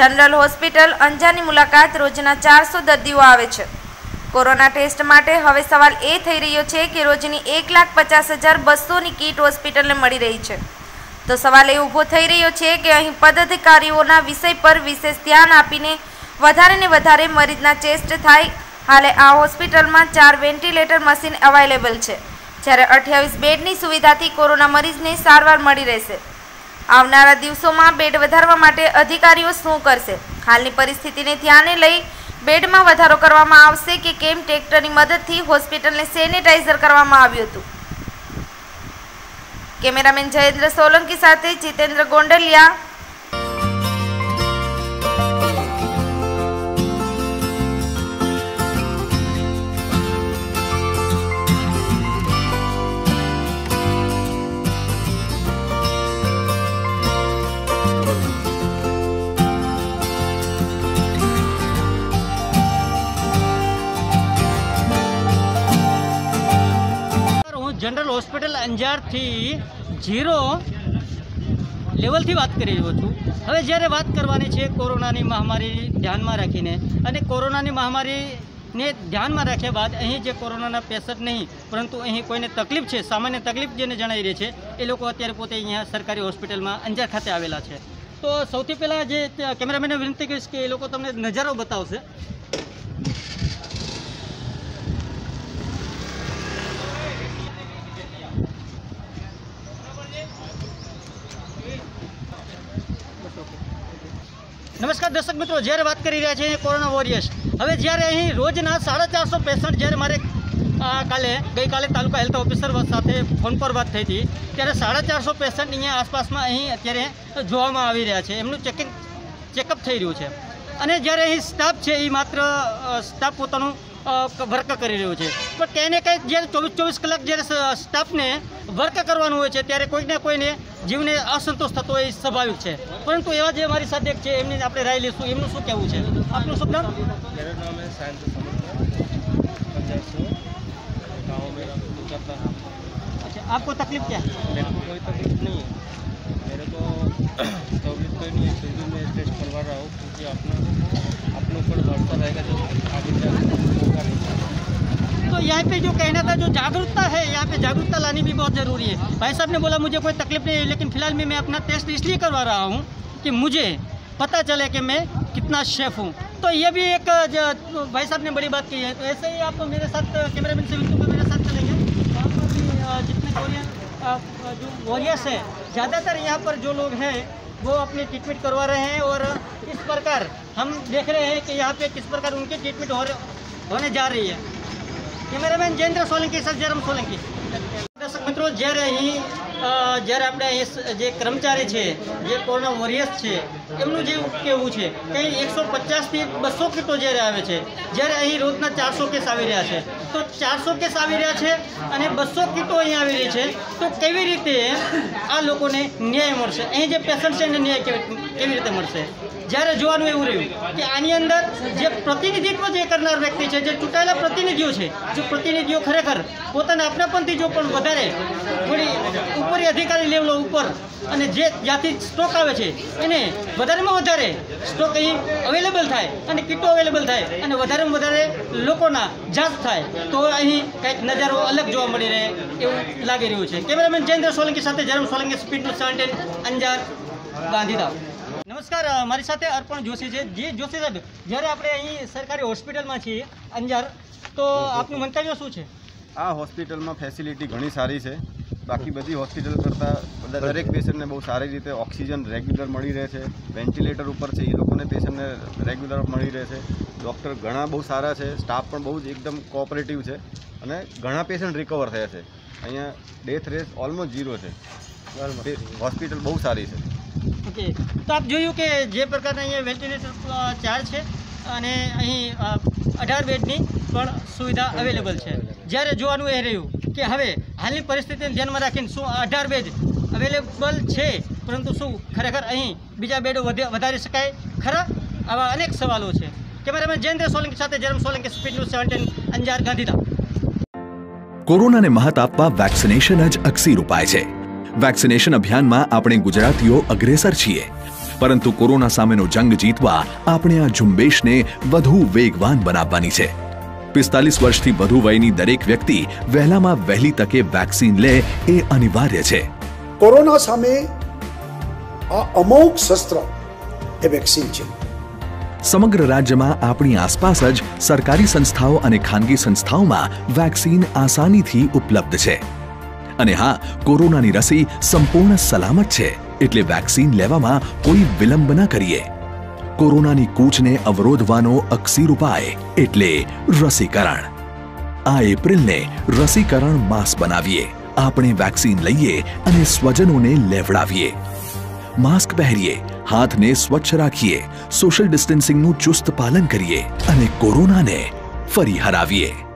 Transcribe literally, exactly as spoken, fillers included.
General hospital અંજારની મુલાકાત રોજના ચારસો દર્દીઓ આવે છે। કોરોના ટેસ્ટ માટે હવે સવાલ એ થઈ રહ્યો છે કે રોજની એક લાખ પચાસ હજાર બસોની કીટ હોસ્પિટલને મળી રહી છે, તો સવાલ એ ઊભો થઈ રહ્યો છે કે અહીં પદાધિકારીઓના વિષય પર વિશેષ ધ્યાન આપીને વધારે ને વધારે મરીજના ટેસ્ટ થાય। હાલે આ હોસ્પિટલમાં ચાર વેન્ટિલેટર મશીન અવેલેબલ છે, જ્યારે અઠ્યાવીસ બેડની સુવિધાથી કોરોના મરીજને સારવાર મળી રહેશે। આવનારા દિવસોમાં બેડ વધારવા માટે અધિકારીઓ શું કરશે? હાલની પરિસ્થિતિને ધ્યાને લઈ બેડમાં વધારો કરવામાં આવશે કે કેમ? ટ્રેક્ટરની મદદથી હોસ્પિટલને સેનિટાઇઝર કરવામાં આવ્યું હતું। કેમેરામેન જયેન્દ્ર સોલંકી સાથે જીતેન્દ્ર ગોંડલિયા। जनरल हॉस्पिटल अंजार थी जीरो लेवल थी बात करी हूँ। हमें जयरे बात करवानी छे कोरोना नी महामारी ध्यान में राखी ने कोरोना नी महामारी ने ध्यान में राख्या बाद अहीं जे कोरोना पेशेंट नहीं परंतु अहीं कोई ने तकलीफ छे, सामान्य तकलीफ जेने जणाई रही छे ए लोको अत्यारे पोते अहींया सरकारी हॉस्पिटल में अंजार खाते आवेला छे। तो सौथी पहेला जे कैमरामेनने विनती करीश के ए लोको तमने नजारो बतावशे। नमस्कार दर्शक मित्रों, जयरे बात करी रह्या छे कोरोना वोरियर्स। हवे जयरे अहीं रोजना साढ़ा चार सौ पेशेंट जयरे मारे काले गई काले तालुका हेल्थ ऑफिसर साथे फोन पर बात थई थी त्यारे साढ़ा चार सौ पेशेंट अहींया आसपासमां अहीं अत्यारे जोवामां आवी रह्या छे। एमनुं चेकिंग चेकअप थई रह्युं छे अने जयरे अहीं स्टाफ छे ए मात्र स्टाफ पोतानुं वर्क करी रह्यो छे, पण कहीं ने कहीं जयरे चौबीस चौबीस कलाक जयरे स्टाफने वर्क करवानुं होय छे त्यारे कोईने कोईने जीवने असंतोष थतो ए स्वाभाविक छे। परंतु एवा जे मारी साथे एक छे एमने आपणे राय लेशुं, एमनुं शुं कहेवुं छे? आपनुं शुं नाम? मेरा नाम है सायंत समंदर। अच्छा, आपको तकलीफ क्या है? मेरे को कोई तकलीफ नहीं है, मेरे को तकलीफ कोई नहीं है, फिर भी मैं टेस्ट करवा रहा हूँ क्योंकि अपना अपने ऊपर बढ़ता रहेगा जो आगे होगा नहीं। तो यहाँ पे जो कहना था जो जागरूकता है, यहाँ पे जागरूकता लानी भी बहुत ज़रूरी है। भाई साहब ने बोला मुझे कोई तकलीफ नहीं है, लेकिन फिलहाल में मैं अपना टेस्ट इसलिए करवा रहा हूँ कि मुझे पता चले कि मैं कितना सेफ हूँ। तो ये भी एक भाई साहब ने बड़ी बात की है। तो ऐसे ही आप मेरे साथ कैमरामैन से बिल्कुल मेरे साथ चलेंगे। यहाँ पर भी जितने वॉरियर जो वॉरियर्स है ज़्यादातर यहाँ पर जो लोग हैं वो अपनी ट्रीटमेंट करवा रहे हैं और किस प्रकार हम देख रहे हैं कि यहाँ पर किस प्रकार उनकी ट्रीटमेंट होने जा रही है। Cameraman Jayendra Solanki sir Jairam Solanki. दर्शक मित्रों, जयरे अहीं जयरे आपणे जे कर्मचारी छे जे कोरोना वोरियर्स छे एमनुं जे केवुं छे कहीं एक सौ पचास थी बसो कीटो जयरे आवे छे, जयरे अहीं रोजना चार सौ केस आवी रह्या छे। तो चार सौ केस आवी रह्या छे अने बसो कीटो अहीं आवी रही छे, तो केवी रीते आ लोकोने न्याय मळशे? अहीं जे पेशेंट छे एने न्याय केवी रीते मळशे? जयरे जोवानुं एवुं रह्युं के आनी अंदर जे प्रतिनिधित्व जे करनार व्यक्ति छे जे चूंटायेला प्रतिनिधिओ छे जो प्रतिनिधिओ खरेखर पोताना अपनापणथी जो पण वधारे थोड़ी उपरी अधिकारी लेवल उपर अने जे ज्यांथी स्टॉक आवे छे एने વધારે માં વધારે સ્ટોક અહીં અવેલેબલ થાય અને કીટો અવેલેબલ થાય અને વધારે માં વધારે લોકોના જાંચ થાય તો અહીં કંઈક નજારો અલગ જોવા મળી રહે એવું લાગી રહ્યું છે। કેમેરામેન જયેન્દ્ર સોલંકી સાથે જયરામ સોલંકી, સ્પીડ ન્યૂઝ સત્તર અંજાર ગાંધીધામ। नमस्कार, મારી સાથે અર્પણ જોશી છે। જે જોશી સાહેબ, જ્યારે આપણે અહીં સરકારી હોસ્પિટલમાં છીએ અંજાર, તો આપનું મંતવ્ય શું છે? આ હોસ્પિટલમાં ફેસિલિટી ઘણી સારી છે, बाकी बड़ी हॉस्पिटल करता दरेक पेशेंट ने बहुत सारी रीते ऑक्सीजन रेग्युलर मळी रहे छे, वेंटिलेटर पर छे लोगों ने पेशेंट ने रेग्युलर मळी रहे छे, डॉक्टर घणा बहुत सारा है, स्टाफ पण बहुत एकदम कोऑपरेटिव है और घणा पेशेंट रिकवर थया छे। अहींया डेथ रेट ऑलमोस्ट जीरो है, हॉस्पिटल बहुत सारी है। ओके, तो आप जोयुं के जे प्रकार अहींया वेंटिलेटर चार छे अने अहीं अठार बेडनी पण सुविधा अवेलेबल छे। ज्यारे जोवानुं ए रह्युं के हवे हालनी परिस्थिति ध्यान में राखीने शू अठार बेड अवेलेबल है, परंतु शू खरेखर अहीं बीजा बेडो वधारी शकाय खरा? आवा अनेक सवालों है। कैमरामेन जयेन्द्र सोलंकी साथे जयराम सोलंकी, स्पीड न्यूज सत्रह अंजार गांधीधाम। कोरोना ने महत आपवा वेक्सिनेशन ज अक्सी उपाय छे। वेक्सिनेशन अभियान में आपणे गुजरातीओ अग्रेसर छीए। परंतु कोरोना सामेनो जंग जीतवा आपणे आ झुंबेशने વધુ વેગવાન બનાવવાની છે। પિસ્તાલીસ વર્ષથી વધુ વયની દરેક વ્યક્તિ વહેલામાં વહેલી તકે વેક્સિન લે એ અનિવાર્ય છે। કોરોના સામે આ અમોઘ શસ્ત્ર એ વેક્સિન છે। समग्र राज्य में अपनी आसपास ज सरकारी संस्थाओं और खानगी संस्थाओं में वेक्सीन आसानी थी उपलब्ध है। अने हाँ, कोरोना की रसी संपूर्ण सलामत है, एटले वेक्सीन लेवामां कोई विलंब न करिए। कोरोना की कूच ने अवरोधवानो अक्सीर उपाय एटले रसीकरण। आ एप्रिल ने रसीकरण मास बनावीए। आपणे वेक्सीन लईए अने स्वजनों ने लेवड़ावीए। मास्क पहरीए, हाथ ने स्वच्छ राखीए, सोशल डिस्टन्सिंग नु चुस्त पालन करिए अने कोरोना ने फरी हरावीए।